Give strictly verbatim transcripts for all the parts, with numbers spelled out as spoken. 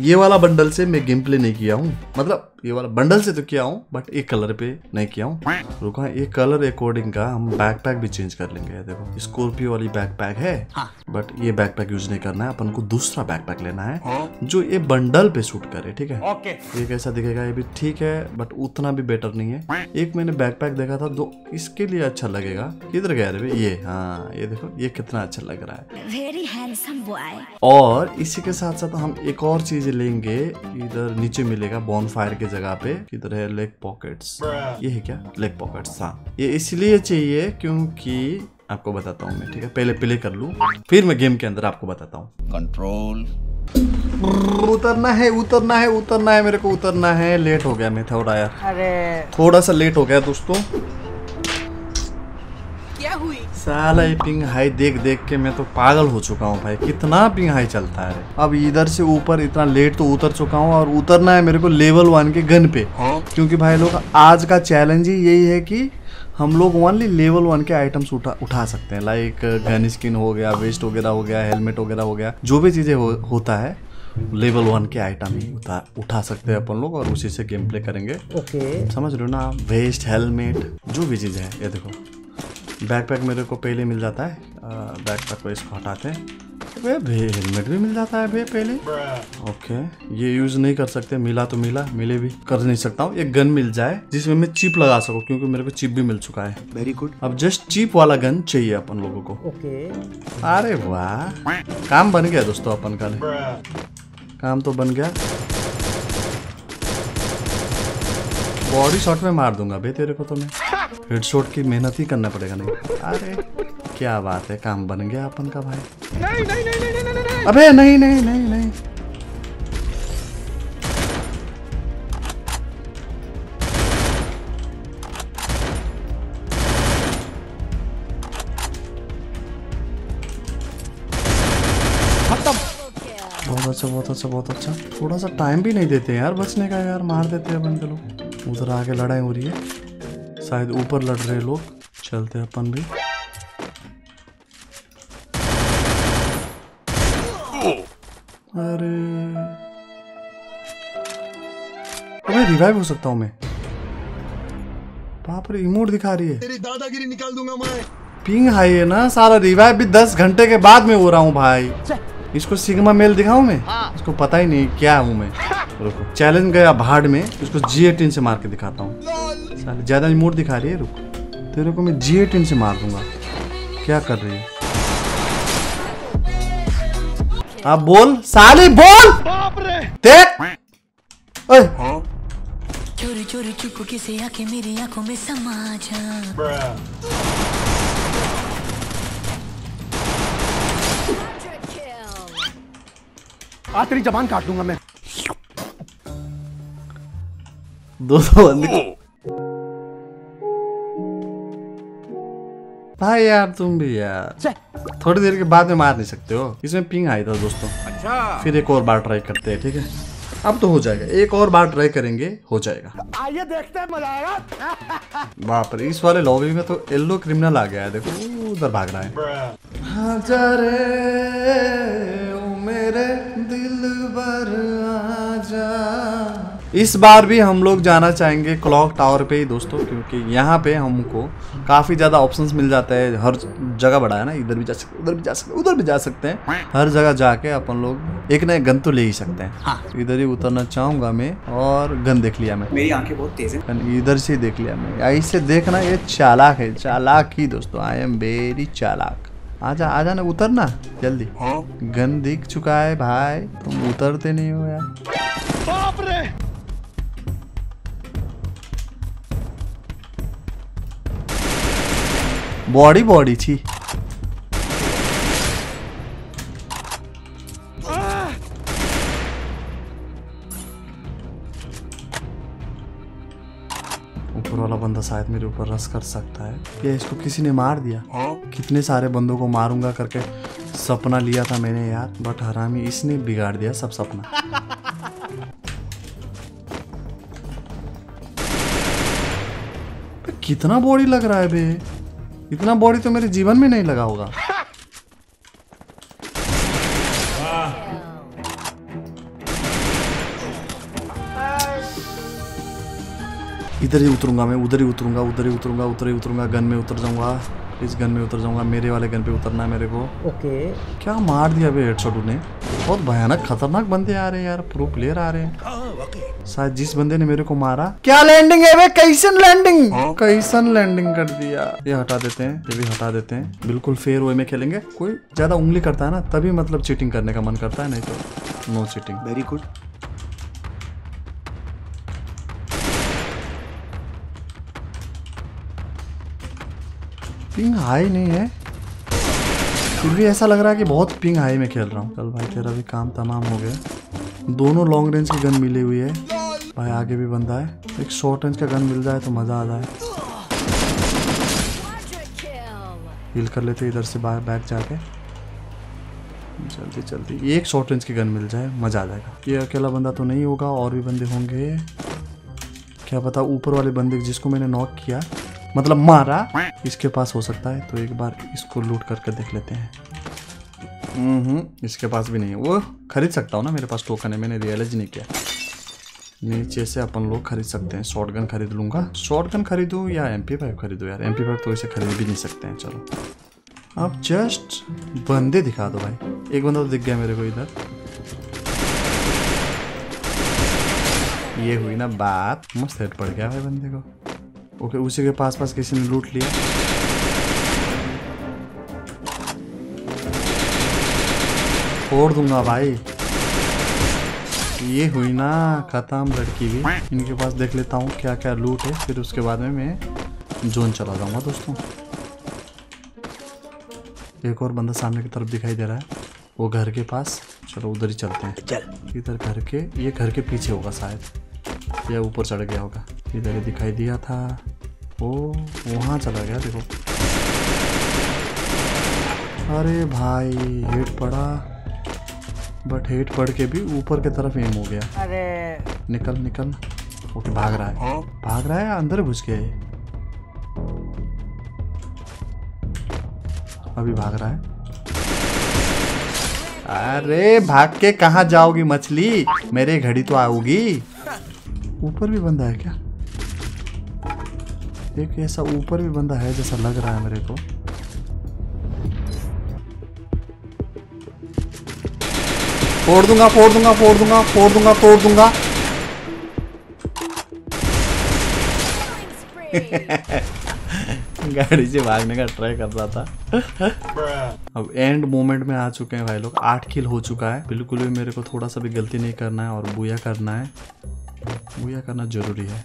ये वाला बंडल से मैं गेम प्ले नहीं किया हूँ, मतलब ये वाला बंडल से तो किया हूँ बट एक कलर पे नहीं किया हूँ। रुको, ये कलर अकॉर्डिंग का हम बैकपैक भी चेंज कर लेंगे। देखो स्कॉर्पियो वाली बैकपैक है बट ये बैकपैक यूज नहीं करना है, अपन को दूसरा बैकपैक लेना है जो ये बंडल पे शूट करे। ठीक है, ये कैसा दिखेगा ये भी ठीक है बट उतना भी बेटर नहीं है। एक मैंने बैकपैक देखा था जो इसके लिए अच्छा लगेगा, किधर गया रे ये, हाँ ये देखो ये कितना अच्छा लग रहा है, वेरी हैंडसम बॉय। और इसी के साथ साथ हम एक और चीज लेंगे, इधर नीचे मिलेगा बॉनफायर के जगह पे, इधर है लेग पॉकेट्स। ये है क्या लेग पॉकेट्स? हाँ ये इसलिए चाहिए क्योंकि आपको बताता हूँ मैं। ठीक है, पहले प्ले कर लूँ फिर मैं गेम के अंदर आपको बताता हूँ। कंट्रोल, उतरना है उतरना है उतरना है, मेरे को उतरना है। लेट हो गया मैं थोड़ा यार, अरे थोड़ा सा लेट हो गया दोस्तों। क्या हुई साला ये पिंग हाई देख देख के मैं तो पागल हो चुका हूँ भाई, कितना पिंग हाई चलता है। अब इधर से ऊपर इतना लेट तो उतर चुका हूँ और उतरना है मेरे को लेवल वन के गन पे, क्योंकि भाई लोग आज का चैलेंज ही यही है कि हम लोग ओनली लेवल वन के आइटम्स उठा उठा सकते हैं। लाइक गन स्किन हो गया, वेस्ट वगैरह हो गया, हेलमेट वगैरह हो गया, जो भी चीज़ें हो, होता है लेवल वन के आइटम ही उठा उठा सकते हैं अपन लोग और उसी से गेम प्ले करेंगे। ओके समझ रहे हो ना, वेस्ट हेलमेट जो भी चीज़ है। ये देखो बैकपैक मेरे को पहले मिल जाता है, बैकपैक को इसको हटाते हैं, हेलमेट भी मिल जाता है पहले। ओके ये यूज नहीं कर सकते, मिला तो मिला, मिले भी कर नहीं सकता हूँ। एक गन मिल जाए जिसमें मैं चिप लगा सकूँ क्योंकि मेरे को चिप भी मिल चुका है, वेरी गुड। अब जस्ट चिप वाला गन चाहिए अपन लोगों को। ओके अरे वाह, काम बन गया दोस्तों अपन का, काम तो बन गया। बॉडी शॉट में मार दूंगा बे तेरे को तो मैं, हेडशॉट की मेहनत ही करना पड़ेगा। नहीं अरे क्या बात है, काम बन गया अपन का भाई। नहीं नहीं नहीं नहीं नहीं नहीं अबे नहीं नहीं नहीं नहीं बहुत अच्छा बहुत अच्छा बहुत अच्छा। थोड़ा सा टाइम भी नहीं देते यार बचने का, यार मार देते हैं बंदे लोग। उधर आके लड़ाई हो रही है, शायद ऊपर लड़ रहे लोग, चलते अपन भी। अरे अबे रिवाइव हो सकता हूँ मैं। बाप रे इमोट दिखा रही है, तेरी दादागिरी निकाल दूंगा मैं। पिंग हाई है ना सारा, रिवाइव भी दस घंटे के बाद में हो रहा हूँ भाई। इसको सिग्मा मेल दिखाऊं मैं, इसको पता ही नहीं क्या हूँ मैं। रुको चैलेंज गया भाड़ में, इसको जी एटीन से मार के दिखाता हूँ। सारे ज्यादा इमोट दिखा रही है, रुको तेरे को मैं जी एटीन से मार दूंगा। क्या कर रही है आप, बोल साली बोल। बाप रे देख, ओए चोरी चोरी चुपके से आके मेरी आंखों में समा जा। आ तेरी जबान काट दूंगा मैं। दोस्तों भाई यार तुम भी यार थोड़ी देर के बाद में मार नहीं सकते हो, इसमें पिंग आई था दोस्तों। अच्छा फिर एक और बार ट्राई करते हैं। ठीक है अब तो हो जाएगा, एक और बार ट्राई करेंगे हो जाएगा। आइए देखते हैं मजा आएगा। बाप रे इस वाले लॉबी में तो येलो क्रिमिनल आ गया है, देखो उधर भाग रहा है। ओ मेरे दिलबर आजा। इस बार भी हम लोग जाना चाहेंगे क्लॉक टावर पे ही दोस्तों, क्योंकि यहाँ पे हमको काफ़ी ज़्यादा ऑप्शंस मिल जाते हैं। हर जगह बड़ा है ना, इधर भी जा सकते उधर भी जा सकते उधर भी जा सकते हैं, हर जगह जाके अपन लोग एक ना एक गन तो ले ही सकते हैं। इधर ही उतरना चाहूँगा मैं और गन देख लिया मैं, मेरी आंखें बहुत तेज है, इधर से देख लिया मैं। ऐसे देखना ये चालाक है, चालाक ही दोस्तों, आई एम वेरी चालाक। आजा आजा ना उतरना जल्दी, गन दिख चुका है भाई, तुम उतरते नहीं हो यार। बॉडी बॉडी छी ऊपर वाला बंदा शायद मेरे ऊपर रस कर सकता है। ये इसको किसी ने मार दिया, कितने सारे बंदों को मारूंगा करके सपना लिया था मैंने यार, बट हरामी इसने बिगाड़ दिया सब सपना। कितना बॉडी लग रहा है बे, इतना बॉडी तो मेरे जीवन में नहीं लगा होगा। इधर ही उतरूंगा मैं, उधर ही उतरूंगा उधर ही उतरूंगा उधर ही उतरूंगा गन में उतर जाऊंगा, इस गन में उतर जाऊंगा, मेरे वाले गन पे उतरना है मेरे को। ओके क्या मार दिया बे हेडशॉट ने, बहुत भयानक खतरनाक बंदे आ रहे हैं यार, प्रो प्लेयर आ रहे हैं। शायद जिस बंदे ने मेरे को मारा, क्या लैंडिंग है बे, कैसन लैंडिंग, कैसन लैंडिंग कर दिया। ये हटा देते हैं, ये भी हटा देते हैं, बिल्कुल फेयर वे में खेलेंगे। कोई ज्यादा उंगली करता है ना तभी मतलब चीटिंग करने का मन करता है, नहीं तो no cheating. Very good. Ping high नहीं है, फिर भी ऐसा लग रहा है कि बहुत पिंग हाई में खेल रहा हूँ। चल भाई तेरा भी काम तमाम हो गया। दोनों लॉन्ग रेंज की गन मिली हुई है भाई, आगे भी बंदा है। एक शॉर्ट रेंज का गन मिल जाए तो मज़ा आ जाए। हिल कर लेते इधर से बाहर बैक जाके, जल्दी जल्दी एक शॉर्ट रेंज की गन मिल जाए मज़ा आ जाएगा। ये अकेला बंदा तो नहीं होगा, और भी बंदे होंगे। क्या पता ऊपर वाले बंदे जिसको मैंने नॉक किया मतलब मारा, इसके पास हो सकता है, तो एक बार इसको लूट करके देख लेते हैं। हम्म, इसके पास भी नहीं है। वो खरीद सकता हूँ ना, मेरे पास टोकन है, मैंने रियलाइज नहीं किया। नीचे से अपन लोग खरीद सकते हैं, शॉटगन खरीद लूंगा। शॉटगन खरीदूँ या एम पी फाइव खरीदूँ? यार एम पी फाइव तो इसे खरीद भी नहीं सकते हैं। चलो आप जस्ट बंदे दिखा दो भाई। एक बंदा तो दिख गया मेरे को इधर। ये हुई ना बात, मस्त हेड पड़ गया भाई बंदे को। ओके okay, उसी के पास पास किसी ने लूट लिया। फोड़ दूंगा भाई। ये हुई ना खत्म लड़की भी। इनके पास देख लेता हूँ क्या क्या लूट है, फिर उसके बाद में मैं जोन चला जाऊंगा दोस्तों। एक और बंदा सामने की तरफ दिखाई दे रहा है, वो घर के पास। चलो उधर ही चलते हैं। चल इधर घर के, ये घर के पीछे होगा शायद, या ऊपर चढ़ गया होगा। इधर ही दिखाई दिया था, ओ वहाँ चला गया देखो। अरे भाई हेड पड़ा, बट हेड पड़ के भी ऊपर की तरफ एम हो गया। अरे निकल निकल। ओके भाग रहा है, भाग रहा है, अंदर घुस गया ये, अभी भाग रहा है। अरे भाग के कहाँ जाओगी मछली, मेरे घड़ी तो आओगी। ऊपर भी बंदा है क्या? एक ऐसा ऊपर भी बंदा है जैसा लग रहा है मेरे को। फोड़ दूंगा फोड़ दूंगा फोड़ दूंगा फोड़ दूंगा फोड़ दूंगा। गाड़ी से भागने का ट्राई कर रहा था। अब एंड मोमेंट में आ चुके हैं भाई लोग। आठ किल हो चुका है। बिल्कुल भी मेरे को थोड़ा सा भी गलती नहीं करना है, और बुया करना है, बुया करना जरूरी है।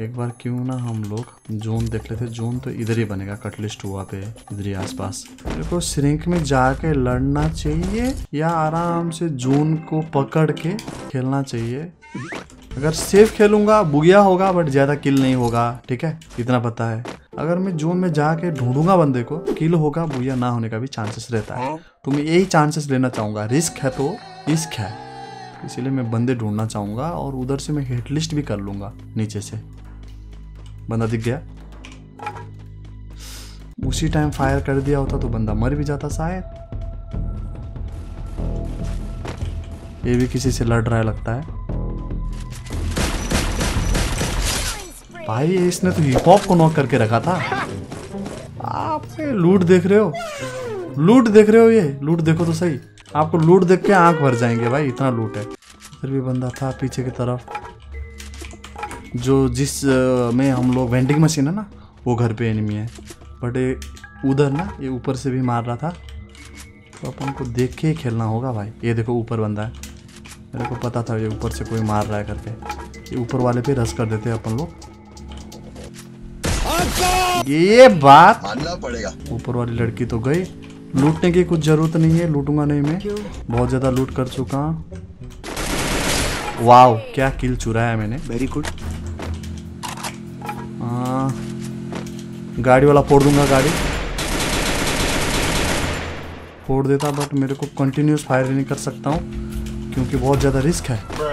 एक बार क्यों ना हम लोग जोन देख लेते। जोन तो इधर ही बनेगा, कटलिस्ट हुआ पे, इधर ही आसपास। मेरे को श्रिंक में जाके लड़ना चाहिए या आराम से जोन को पकड़ के खेलना चाहिए। अगर सेफ खेलूंगा बुगिया होगा, बट ज्यादा किल नहीं होगा, ठीक है इतना पता है। अगर मैं जोन में जाके ढूंढूंगा बंदे को, किल होगा, बुगिया ना होने का भी चांसेस रहता है। तो मैं यही चांसेस लेना चाहूंगा। रिस्क है तो रिस्क है, इसीलिए मैं बंदे ढूंढना चाहूंगा, और उधर से मैं हेड लिस्ट भी कर लूंगा। नीचे से बंदा दिख गया, उसी टाइम फायर कर दिया होता तो बंदा मर भी जाता शायद। ये भी किसी से लड़ रहा है लगता है भाई। इसने तो हिप हॉप को नॉक करके रखा था। आप लूट देख रहे हो, लूट देख रहे हो, ये लूट देखो तो सही। आपको लूट देख के आंख भर जाएंगे भाई, इतना लूट है। फिर भी बंदा था पीछे की तरफ, जो जिस में हम लोग वेंडिंग मशीन है ना, वो घर पे एनिमी है। बट उधर ना ये ऊपर से भी मार रहा था, तो अपन को देख के खेलना होगा भाई। ये देखो ऊपर बंदा है, मेरे को पता था ये ऊपर से कोई मार रहा है करके। ये ऊपर वाले पे रश कर देते हैं अपन लोग। ये बात मानना पड़ेगा। ऊपर वाली लड़की तो गई, लूटने की कुछ जरूरत नहीं है, लूटूंगा नहीं मैं, बहुत ज्यादा लूट कर चुका। वाव क्या किल चुराया मैंने, वेरी गुड। गाड़ी वाला फोड़ दूंगा, गाड़ी फोड़ देता, बट मेरे को कंटिन्यूस फायर नहीं कर सकता हूँ क्योंकि बहुत ज्यादा रिस्क है।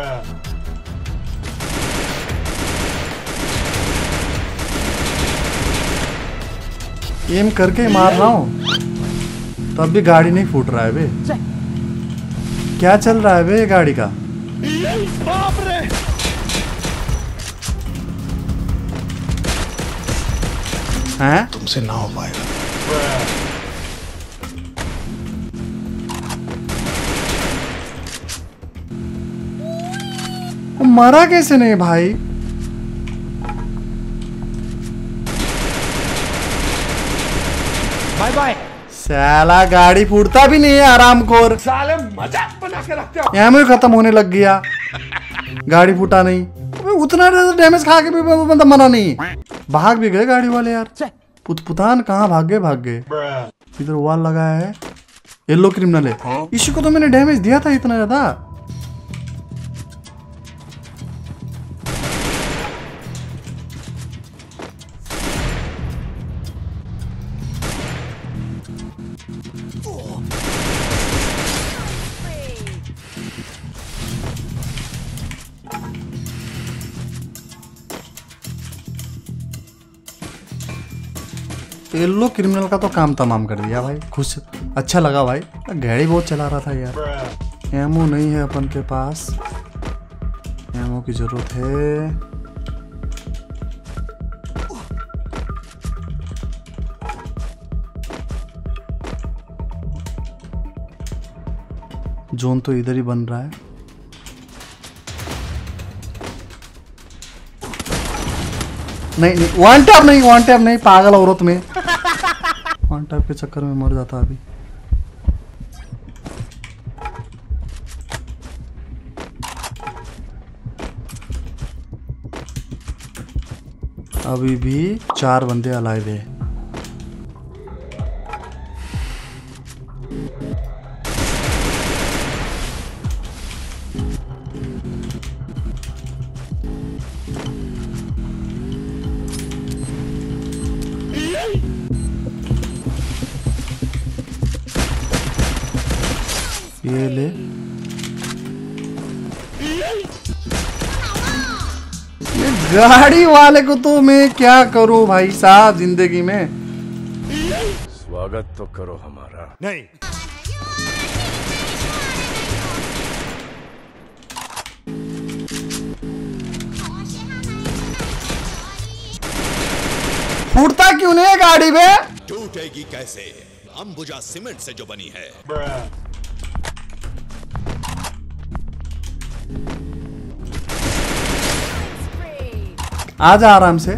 एम करके मार रहा हूँ, तब भी गाड़ी नहीं फूट रहा है बे। क्या चल रहा है बे गाड़ी का, हैं? तुमसे ना हो पाएगा। मरा कैसे नहीं भाई? Bye bye. साला गाड़ी फूटता भी नहीं है आरामखोर। साले मजाक बना के रखते हो। यहाँ में खत्म होने लग गया। गाड़ी फूटा नहीं। उतना डैमेज खा के भी मतलब मरा नहीं। भाग भी गए गाड़ी वाले यार। पुतपुतान कहाँ भाग गए भाग गए। इधर वाल लगा है। येलो क्रिमिनल है। इसी को तो मैंने डैमेज दिया था इतना ज्यादा। येलो क्रिमिनल का तो काम तमाम कर दिया भाई। खुश अच्छा लगा भाई। गाड़ी बहुत चला रहा था यार। एमओ नहीं है अपन के पास। एमओ की जरूरत है। जोन तो इधर ही बन रहा है। नहीं नहीं वन टैप नहीं वन टैप नहीं पागल औरत में वन टैप के चक्कर में मर जाता अभी। अभी भी चार बंदे अलाइव है। ये ले ये गाड़ी वाले को तो मैं क्या करूं भाई साहब जिंदगी में। स्वागत तो करो हमारा। नहीं फूटता क्यों नहीं है गाड़ी में? टूटेगी कैसे? अंबुजा सीमेंट से जो बनी है। आजा आराम से,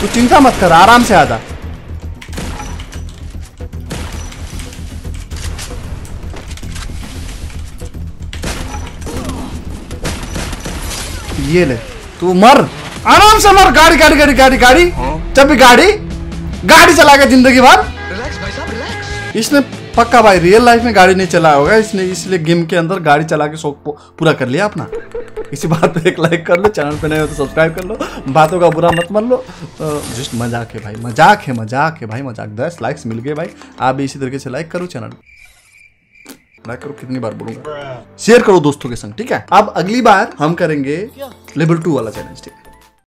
तू चिंता मत कर, आराम से आजा। ये ले तू मर, आराम से मर। गाड़ी गाड़ी गाड़ी गाड़ी गाड़ी जब भी गाड़ी गाड़ी चला के जिंदगी भर। रिलैक्स भाई साहब रिलैक्स। इसने पक्का भाई रियल लाइफ में गाड़ी नहीं चलाया होगा इसने, इसलिए गेम के अंदर गाड़ी चला के शौक पूरा कर लिया अपना। इसी बात पे एक लाइक कर लो, चैनल पे नए हो तो सब्सक्राइब कर लो, बातों का बुरा मत मान लो। जस्ट मजाक है भाई, मजाक है मजाक है भाई मजाक। दस लाइक्स मिल गए भाई, आप भी इसी तरीके से लाइक करो चैनल, लाइक करो कितनी बार बोलूंगा, शेयर करो दोस्तों के संग ठीक है। अब अगली बार हम करेंगे लेवल टू वाला चैलेंज ठीक है।